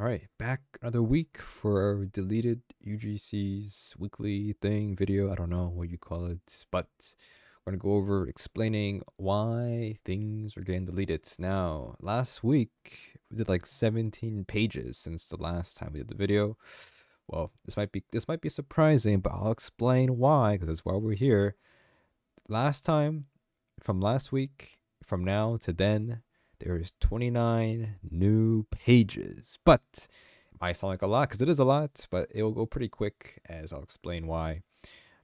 All right, back another week for our deleted UGCs weekly thing video. I don't know what you call it, but we're going to go over explaining why things are getting deleted. Now, last week, we did like 17 pages since the last time we did the video. Well, this might be surprising, but I'll explain why, because that's why we're here. Last time, from last week, from now to then, there is 29 new pages, but it might sound like a lot because it is a lot, but it will go pretty quick as I'll explain why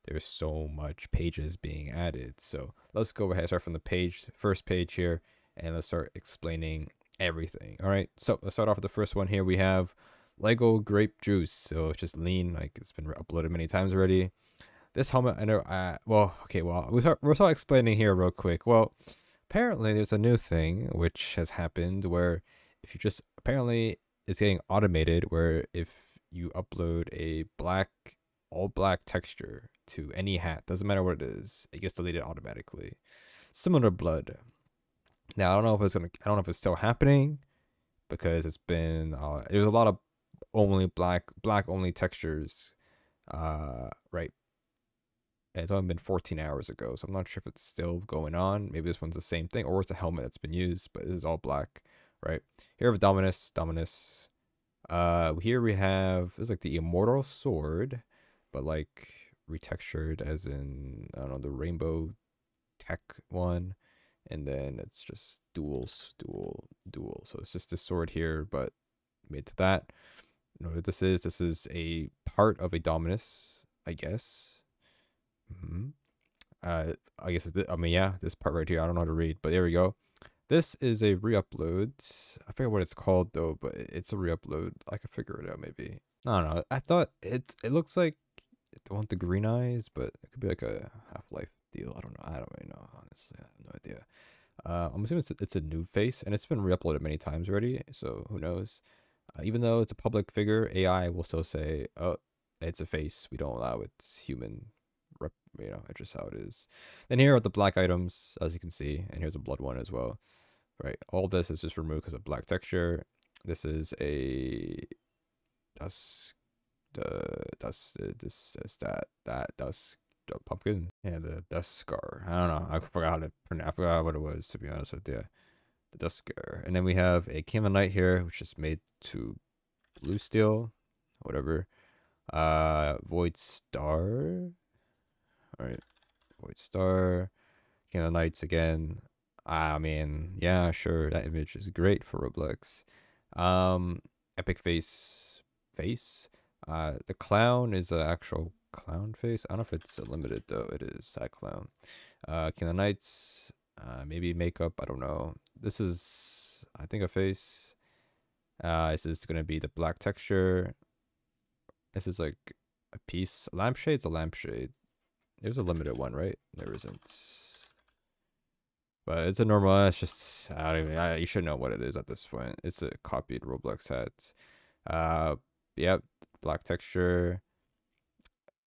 there's so much pages being added. So let's go ahead and start from the first page here, and let's start explaining everything. All right, so let's start off with the first one here. We have Lego grape juice. So it's just lean, like it's been uploaded many times already. This helmet, I know, we'll start explaining here real quick. Well, apparently there's a new thing which has happened where if you just, apparently it's getting automated, where if you upload a all black texture to any hat, doesn't matter what it is, it gets deleted automatically, similar to blood. Now I don't know if it's still happening, because it's been there's a lot of only black only textures right. It's only been 14 hours ago, so I'm not sure if it's still going on. Maybe this one's the same thing, or it's a helmet that's been used, but this is all black, right? Here we have Dominus. Here we have, it's like the immortal sword, but like retextured as in, I don't know, the rainbow tech one. And then it's just dual. So it's just this sword here, but made to that. You know what this is a part of a Dominus, I guess. I guess, I mean, yeah, this part right here, I don't know how to read, but there we go. This is a re-upload. I forget what it's called though, but it's a re-upload. I could figure it out maybe. I don't know. I thought it looks like the one with the green eyes, but it could be like a Half-Life deal. I don't know. I don't really know. Honestly, I have no idea. I'm assuming it's a new face, and it's been re-uploaded many times already. So who knows? Even though it's a public figure, AI will still say, "Oh, it's a face. We don't allow it's human." You know, it's just how it is. Then here are the black items, as you can see, and here's a blood one as well, right? All this is just removed because of black texture. This is a pumpkin, yeah, the Dustcore. I don't know, I forgot how to pronounce. I forgot what it was, to be honest with you. The Dustcore. And then we have a Camo Knight here, which is made to blue steel, whatever. Void Star. All right, Void Star, Camo Knights again. I mean, yeah, sure, that image is great for Roblox. Epic face. The clown is an actual clown face. I don't know if it's limited though. It is that clown. Camo Knights, maybe makeup. I don't know. This is, I think, a face. This is gonna be the black texture. This is like a piece. Lampshade's a lampshade. There's a limited one, right? There isn't, but it's a normal. It's just, I don't even. You should know what it is at this point. It's a copied Roblox hat. Yep, black texture.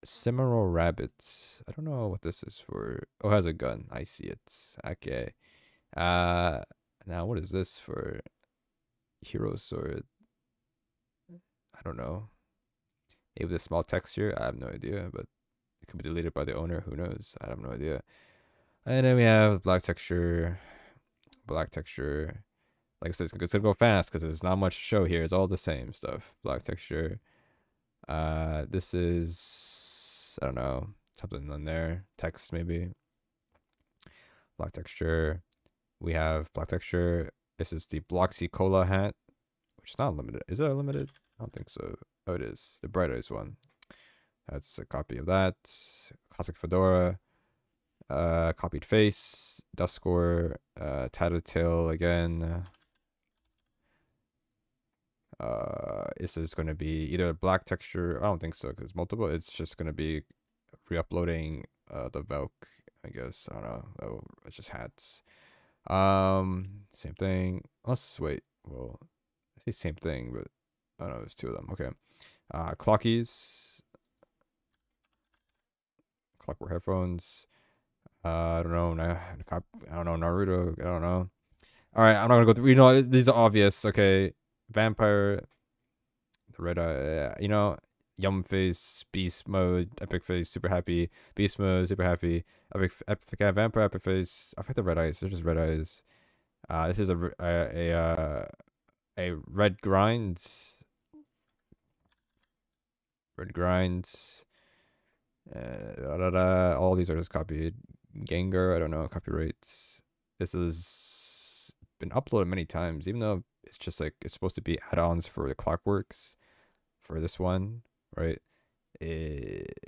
Cimarron rabbits. I don't know what this is for. Oh, it has a gun. I see it. Okay. Now what is this for? Hero sword. I don't know. Maybe the small texture. I have no idea, but. Could be deleted by the owner, who knows? I have no idea. And then we have black texture. Like I said, it's gonna go fast because there's not much to show here. It's all the same stuff. Black texture. This is, I don't know, something on there. Text maybe. Black texture. We have black texture. This is the Bloxy Cola hat, which is not limited. Is it limited? I don't think so. Oh, it is. The bright eyes one. That's a copy of that. Classic fedora, copied face, Dustcore, Tattletail again. This is going to be either black texture. I don't think so because it's multiple. It's just going to be re-uploading the Valk, I guess. I don't know. Oh, it's just hats. Same thing. Let's wait. Well, I say same thing, but I don't know. There's two of them. Okay. Clockies. Clockwork headphones. I don't know. I don't know. Naruto. I don't know. All right. I'm not gonna go through. You know, these are obvious. Okay. Vampire. the red eye, you know, yum face, beast mode, epic face, super happy, beast mode, super happy, epic vampire, epic face. I've had the red eyes. They're just red eyes. This is a red grind. Red grind. All these are just copied. Gengar, I don't know, copyrights. This has been uploaded many times, even though it's just like, it's supposed to be add-ons for the Clockworks for this one, right? It's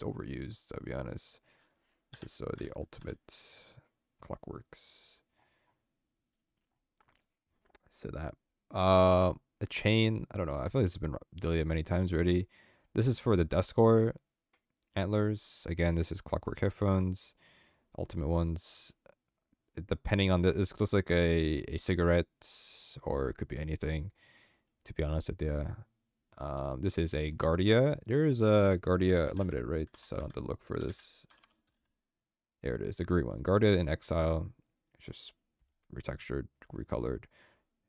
overused, I'll be honest. This is the ultimate Clockworks. So that a chain, I don't know, I feel like this has been deleted many times already. This is for the Dustcore antlers. Again, this is Clockwork headphones, ultimate ones. Depending on this looks like a cigarette, or it could be anything, to be honest with you. This is a Guardia. There is a Guardia Limited, right? So I don't have to look for this. There it is, the green one. Guardia in Exile. It's just retextured, recolored.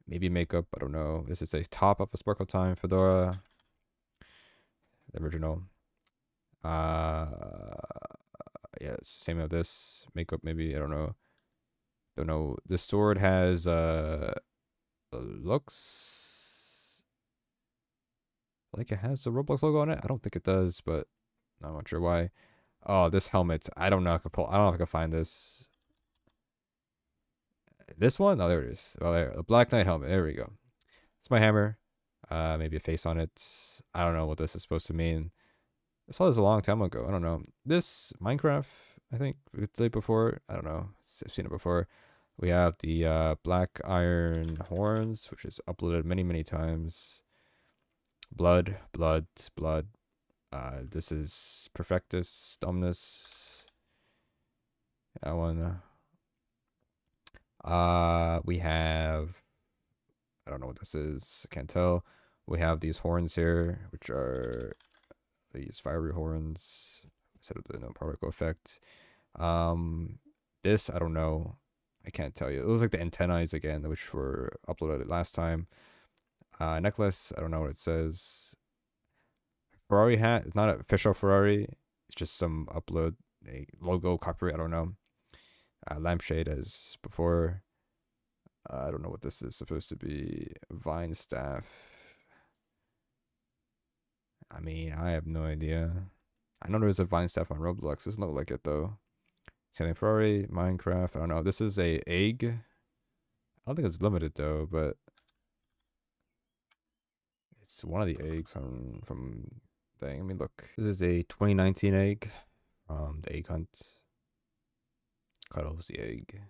Maybe makeup, I don't know. This is a top up of Sparkle Time fedora. The original. Yeah, it's the same of this. Makeup, maybe, I don't know. Don't know. The sword has looks like it has the Roblox logo on it. I don't think it does, but I'm not sure why. Oh, this helmet. I don't know if I can pull. I don't know if I can find this. This one? Oh, there it is. Oh, there. The Black Knight helmet. There we go. It's my hammer. Maybe a face on it. I don't know what this is supposed to mean. I saw this a long time ago. I don't know. This Minecraft, I think we played before. I don't know. I've seen it before. We have the black iron horns, which is uploaded many, many times. Blood, blood, blood. This is Perfectus, Dominus. That one. We have, I don't know what this is. I can't tell. We have these horns here, which are these fiery horns. Set up the no particle effect. This, I don't know. I can't tell you. It was like the antennae again, which were uploaded last time. Necklace, I don't know what it says. Ferrari hat. It's not an official Ferrari. It's just some upload, a logo, copyright, I don't know. Lampshade as before. I don't know what this is supposed to be. Vine staff. I mean, I have no idea. I know there's a vine staff on Roblox. It doesn't look like it though. Sailing Ferrari, Minecraft. I don't know. This is a egg. I don't think it's limited though, but it's one of the eggs from thing. I mean, look. This is a 2019 egg. The egg hunt. Cut off the egg.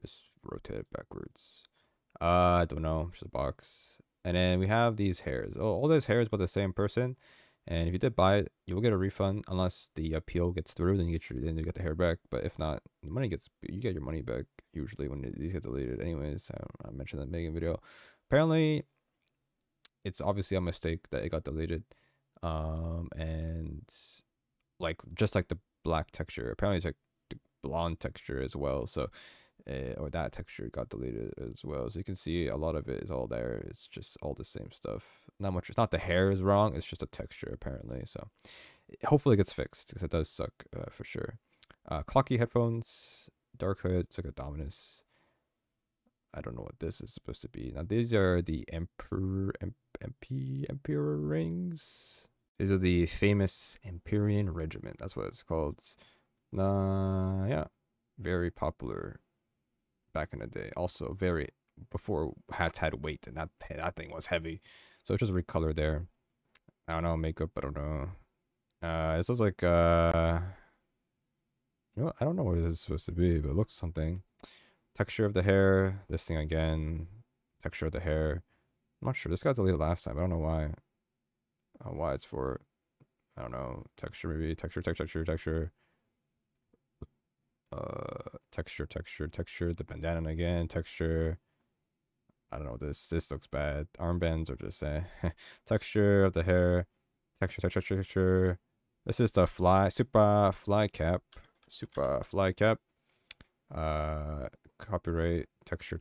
Just rotate it backwards. I don't know. Just a box. And then we have these hairs. Oh, all those hairs by the same person. And if you did buy it, you will get a refund unless the appeal gets through. Then you get the hair back. But if not, the money gets, you get your money back usually when these get deleted. Anyways, I mentioned that in the making video. Apparently, it's obviously a mistake that it got deleted. And like just like the black texture, apparently it's like the blonde texture as well. So or that texture got deleted as well. So you can see a lot of it is all there. It's just all the same stuff. Not much. It's not the hair is wrong. It's just a texture apparently. So hopefully it gets fixed because it does suck for sure. Clocky headphones, dark hood. It's like a Dominus. I don't know what this is supposed to be. Now these are the Emperor rings. These are the famous Empyrean regiment. That's what it's called. Yeah, very popular back in the day. Also very before hats had weight, and that thing was heavy. So it's just recolored there. I don't know, makeup, I don't know. This looks like you know, I don't know what this is supposed to be, but it looks something. Texture of the hair, this thing again, texture of the hair. I'm not sure. This got deleted last time. I don't know why. Why it's for, I don't know, texture maybe, texture. Texture, the bandana again, texture. I don't know, this looks bad. Armbands are just saying texture of the hair, texture. This is the super fly cap. Copyright, texture.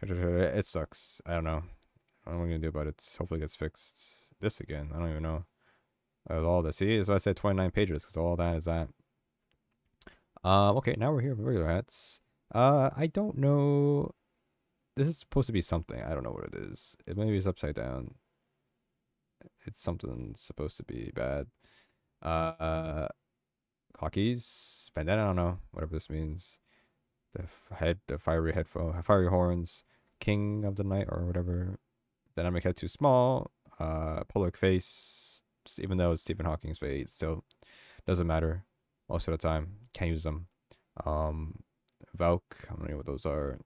It sucks. I don't know. I don't know what I'm gonna do about it. Hopefully it gets fixed. This again, I don't even know. All this. See, so I said 29 pages because all that is that. Okay, now we're here with regular hats. I don't know. This is supposed to be something. I don't know what it is. It maybe is upside down. It's something supposed to be bad. Clockies, bandana. I don't know. Whatever this means. The head, the fiery head, fiery horns, king of the night or whatever. Dynamic head too small. Pollock face. Even though it's Stephen Hawking's face, it still doesn't matter. Most of the time, can't use them. Valk. I don't know what those are.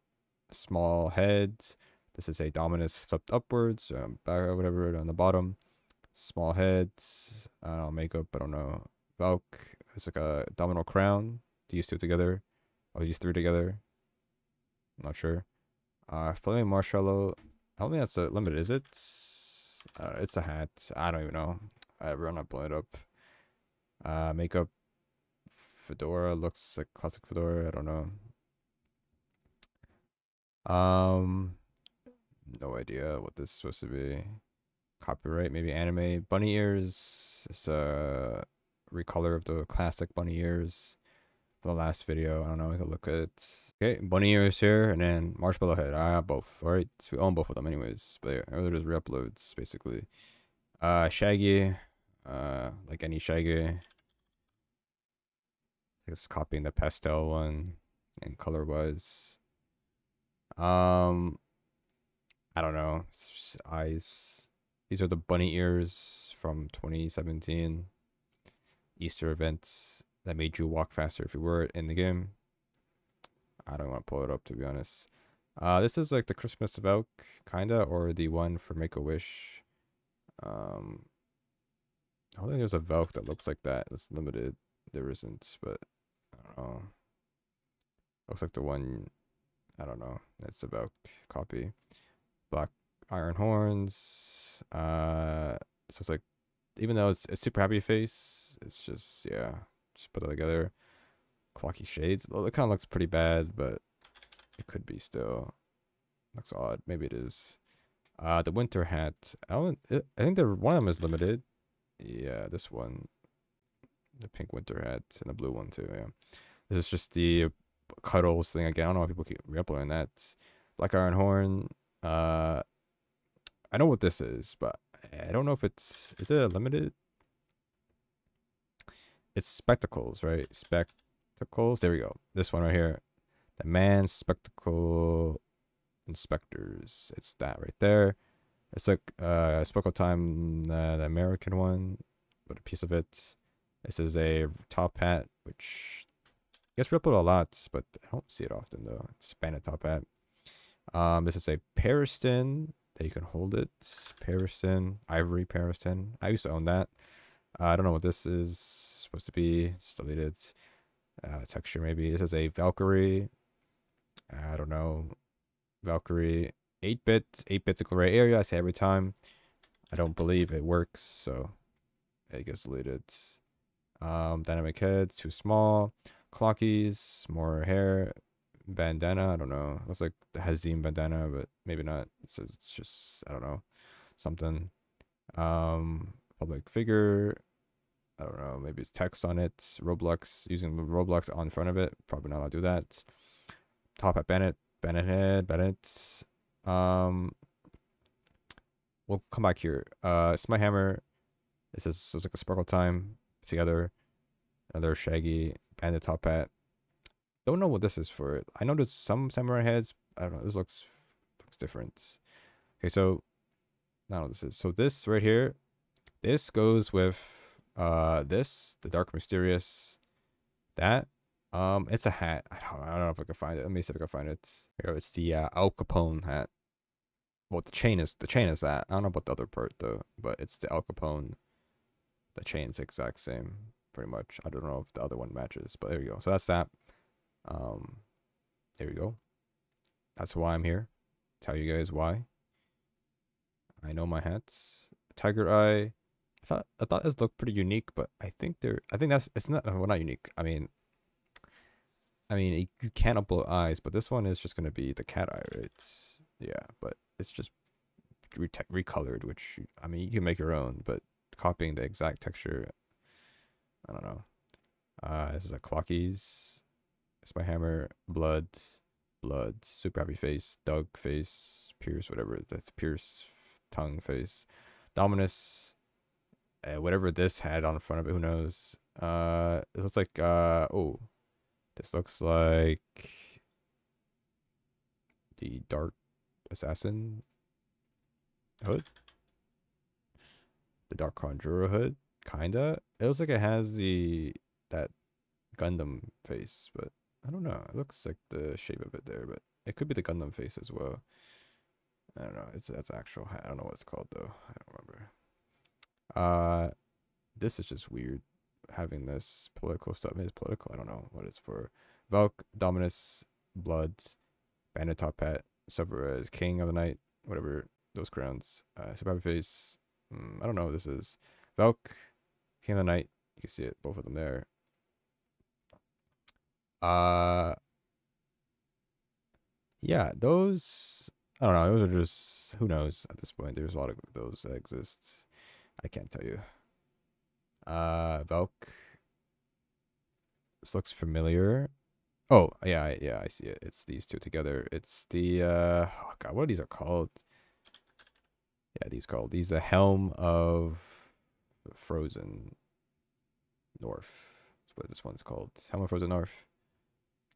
Small heads. This is a Dominus flipped upwards, back or whatever on the bottom. Small heads. Makeup. I don't know. Valk. It's like a domino crown. These two together. Or these three together. I'm not sure. Flaming marshmallow. I don't think that's limited, is it? It's a hat. I don't even know. I'm not blowing it up. Makeup. Fedora. Looks like classic fedora. I don't know. No idea what this is supposed to be. Copyright, maybe anime. Bunny ears. It's a recolor of the classic bunny ears from the last video. I don't know. We could look at it. Okay, bunny ears here, and then marshmallow head. I have both. All right, so we own both of them, anyways. But yeah, they're just reuploads basically. Shaggy. Like any Shaggy. Just copying the pastel one and color wise. I don't know. Eyes. These are the bunny ears from 2017 Easter events that made you walk faster if you were in the game. I don't want to pull it up, to be honest. This is like the Christmas Valk kinda, or the one for Make a Wish. I don't think there's a Valk that looks like that. That's limited. There isn't, but I don't know. Looks like the one. I don't know. It's a Valk copy. Black iron horns. So it's like, even though it's a super happy face, it's just, yeah, just put it together. Clocky shades. It kind of looks pretty bad, but it could be still. Looks odd. Maybe it is. The winter hat. I think one of them is limited. Yeah, this one. The pink winter hat and the blue one too. Yeah, this is just the cuddles thing again. I don't know why people keep re-uploading that. Black iron horn. I know what this is, but I don't know if it's, is it a limited? It's spectacles, right? Spectacles. There we go. This one right here, the man spectacle inspectors. It's that right there. It's like Sparkle Time, the American one, but a piece of it. This is a top hat, which gets reuploaded a lot, but I don't see it often though. It's a top hat. This is a Periston that you can hold it. Periston, ivory Periston. I used to own that. I don't know what this is supposed to be. Just deleted texture maybe. This is a Valkyrie. I don't know. Valkyrie 8-bit. 8-bit's a gray area. I say every time. I don't believe it works, so it gets deleted. Dynamic heads, too small. Clockies, more hair. Bandana, I don't know. Looks like the Hazim bandana, but maybe not. It says it's just, I don't know, something. Public figure, I don't know. Maybe it's text on it. Roblox, using Roblox on front of it. Probably not allowed to do that. Top hat Bennett, Bennett head, Bennett. We'll come back here. It's my hammer. It says it's like a Sparkle Time together. Another Shaggy and the top hat. Don't know what this is for. I know there's some samurai heads. I don't know. This looks different. Okay, so I don't know what this is. So this right here, this goes with this, the dark mysterious, that. It's a hat. I don't know if I can find it. Let me see if I can find it. Here, it's the Al Capone hat. Well, the chain is that. I don't know about the other part though, but it's the Al Capone. The chain's the exact same, pretty much. I don't know if the other one matches, but there you go. So that's that. There you go. That's why I'm here. Tell you guys why. I know my hats. Tiger eye. I thought this looked pretty unique, but I think that's, it's not, well, not unique. I mean, you can't upload eyes, but this one is just gonna be the cat eye, right? Yeah, but it's just recolored, which, I mean, you can make your own, but copying the exact texture, I don't know. This is a Clockies. It's my hammer. Blood. Blood. Super happy face. Doug face. Pierce, whatever. That's Pierce tongue face. Dominus. Whatever this had on front of it, who knows? It looks like, oh. This looks like the Dark Assassin hood. The Dark Conjurer hood. Kinda. It looks like it has the... that Gundam face, but I don't know. It looks like the shape of it there, but it could be the Gundam face as well. I don't know. It's that's actual. I don't know what it's called though. I don't remember. This is just weird. Having this political stuff. I mean, it's political. I don't know what it's for. Valk, Dominus, Bloods, Bandit Top Hat, Supper as King of the Night, whatever those crowns. Super face. I don't know what this is. Valk, King of the Night. You can see it. Both of them there. Yeah, those, I don't know, those are just, who knows at this point. There's a lot of those that exist. I can't tell you. Valk. This looks familiar. Oh, yeah, I see it. It's these two together. It's the, oh god, what are these are called? Yeah, these called, these the Helm of Frozen North. That's what this one's called. Helm of Frozen North.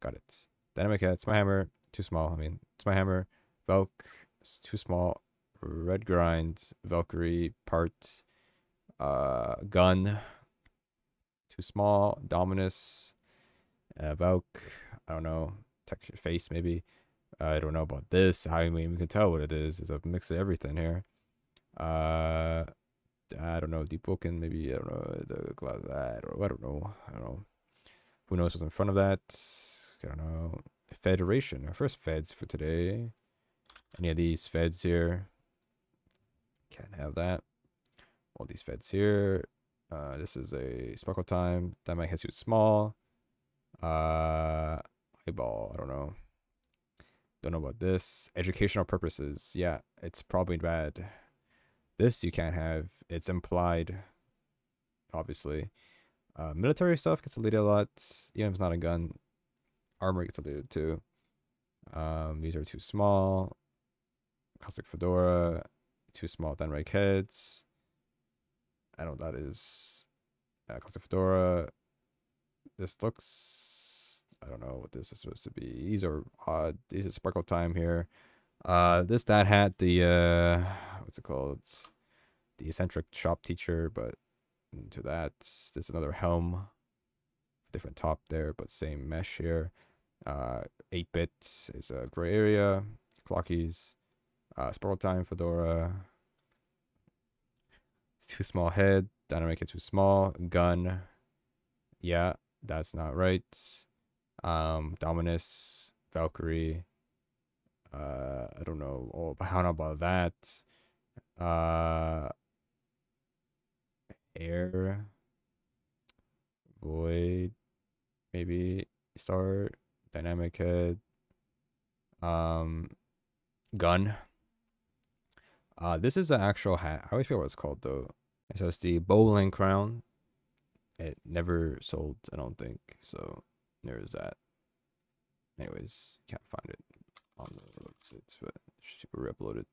Got it. Dynamic Head, it's my hammer. Too small. I mean, it's my hammer. Valk, it's too small. Red Grind, Valkyrie, part, gun, too small. Dominus, Valk, I don't know. Texture face, maybe. I don't know about this. I mean, we can tell what it is. It's a mix of everything here. I don't know. Deep Woken, maybe. I don't know. The glass, I don't know. Who knows what's in front of that? I don't know. Federation. Our first feds for today. Any of these feds here? Can't have that. All these feds here. This is a Sparkle Time. That might have too small. Eyeball. I don't know. Don't know about this. Educational purposes. Yeah, it's probably bad. This you can't have. It's implied. Obviously. Military stuff gets deleted a lot. Even if it's not a gun. Armor gets deleted too. These are too small. Cossack Fedora. Too small. Downright Heads. I don't know what that is. Cossack Fedora. This looks... I don't know what this is supposed to be. These are odd. These are Sparkle Time here. This, that hat, the... what's it called? The eccentric shop teacher, but... into that. There's another helm. Different top there, but same mesh here. 8-bit is a gray area. Clockies. Sparkle Time, Fedora. It's too small head. Dynamic is too small. Gun. Yeah, that's not right. Dominus. Valkyrie. I don't know. Oh, I don't know about that. Air. Void. Maybe. Star. Dynamic Head. Gun. This is an actual hat. I always forget what it's called though. So it's the Bowling Crown. It never sold, I don't think. So there's that. Anyways, can't find it on the websites, but it should be re-uploaded.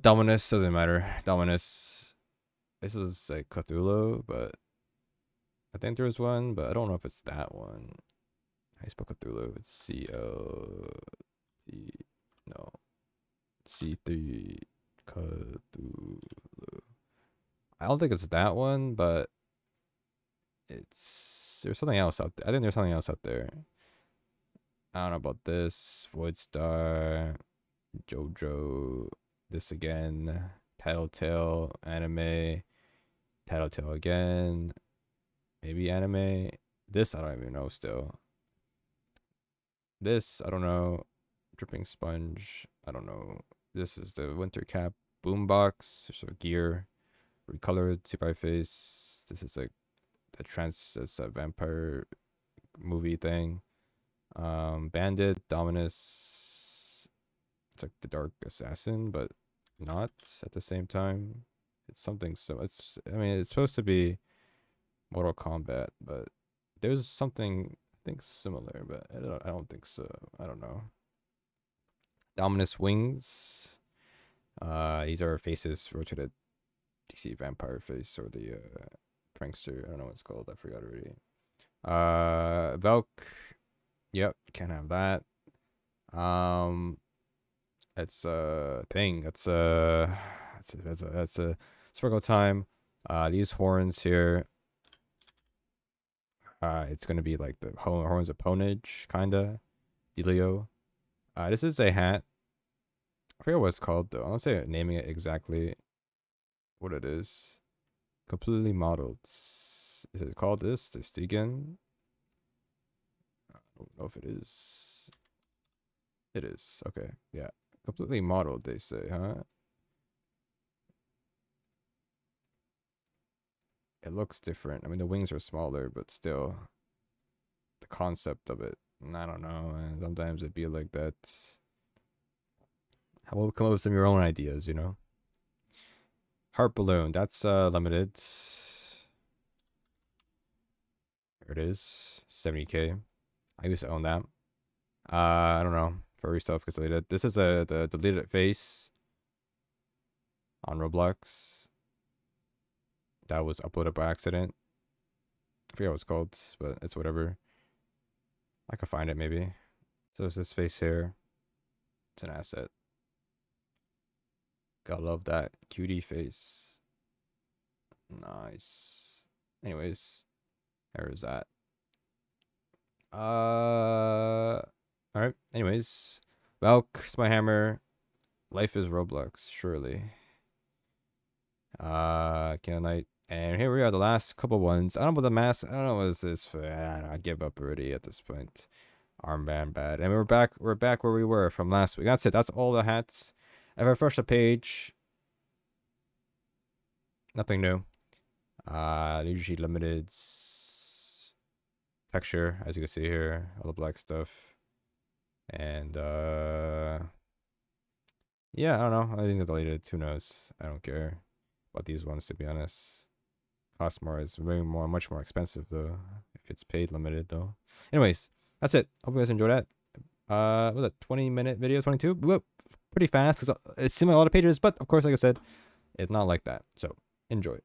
Dominus, doesn't matter. Dominus. This is like Cthulhu, but I think there was one, but I don't know if it's that one. I spoke Cthulhu. It's C3 Cthulhu. I don't think it's that one, but it's there's something else out there. I think there's something else out there. I don't know about this. Void Star, JoJo, this again, Tattletail, anime. Tattletail again, maybe anime. This I don't even know still. This I don't know. Dripping Sponge, I don't know. This is the winter cap. Boombox, there's a gear. Recolored, super face. This is like a trans, that's a vampire movie thing. Bandit, Dominus, It's like the Dark Assassin, but not at the same time. It's something, so it's, I mean, it's supposed to be Mortal Kombat, but there's something I think similar, but I don't think so. I don't know. Dominus wings. These are faces rotated DC vampire face, or the prankster. I don't know what it's called. I forgot already. Valk. Yep, can't have that. It's a thing. That's a Sparkle Time. These horns here. It's gonna be like the horns of Pwnage, kinda. Delio. This is a hat. I forget what it's called though. I don't say naming it exactly. What it is? Completely modeled. Is it called this? The Stegan? I don't know if it is. It is. Okay. Yeah. Completely modeled, they say, huh? It looks different. I mean, the wings are smaller, but still, the concept of it, I don't know. And sometimes it'd be like that. How about come up with some of your own ideas, you know? Heart balloon. That's limited. There it is. 70K. I used to own that. I don't know. Furry stuff gets deleted. This is the deleted face on Roblox. That was uploaded by accident. I forget what it's called, but it's whatever. I could find it maybe. So it's this face here. It's an asset. Gotta love that cutie face. Nice. Anyways, there is that. Alright, anyways. Valk, it's my hammer. Life is Roblox, surely. Candlelight. And here we are, the last couple ones. I don't know about the mask. I don't know what is this for. I give up already at this point. Armband bad. And we're back. We're back where we were from last week. That's it. That's all the hats. If I refresh the page, nothing new. Luigi limited texture, as you can see here, all the black stuff, and yeah, I don't know. I think I deleted it. Who knows? I don't care about these ones, to be honest. Cost more is way more, much more expensive though. If it's paid limited though. Anyways, that's it. Hope you guys enjoyed that. What was that, 20-minute video? 22? Whoop, pretty fast because it seemed like a lot of pages, but of course, like I said, it's not like that. So enjoy.